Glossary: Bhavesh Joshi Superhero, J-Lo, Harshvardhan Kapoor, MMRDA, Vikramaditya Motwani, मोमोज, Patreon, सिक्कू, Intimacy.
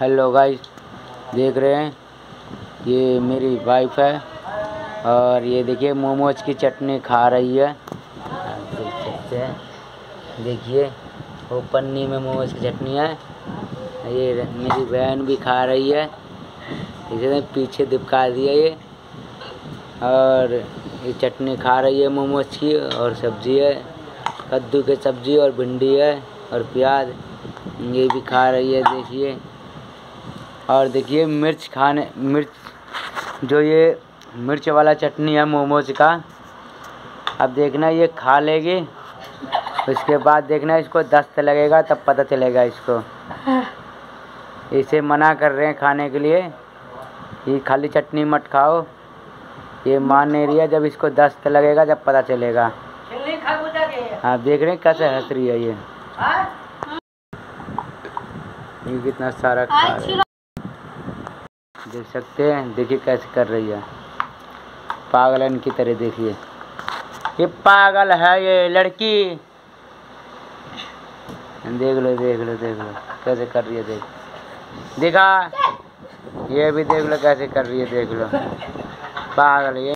Hello guys, देख रहे हैं ये मेरी वाइफ है और ये देखिए मोमोज की चटनी खा रही है। देख सकते हैं, देखिए वो पन्नी में मोमोज की चटनी है। ये मेरी बहन भी खा रही है, इसने पीछे दिपका दिया ये, और ये चटनी खा रही है मोमोज की। और सब्जी है, कद्दू की सब्जी और भिंडी है और प्याज, ये भी खा रही है देखिए। और देखिए मिर्च जो ये मिर्च वाला चटनी है मोमोज का, अब देखना ये खा लेगी, उसके बाद देखना इसको दस्त लगेगा, तब पता चलेगा इसको। इसे मना कर रहे हैं खाने के लिए, ये खाली चटनी मत खाओ, ये मान नहीं रही है। जब इसको दस्त लगेगा जब पता चलेगा। आप देख रहे हैं कैसे हंस रही है ये कितना सारा खा रही है, देख सकते हैं। देखिए कैसे कर रही है, पागलन की तरह। देखिए ये पागल है ये लड़की, देख लो कैसे कर रही है। देखा ये भी, देख लो कैसे कर रही है, देख लो पागल ये।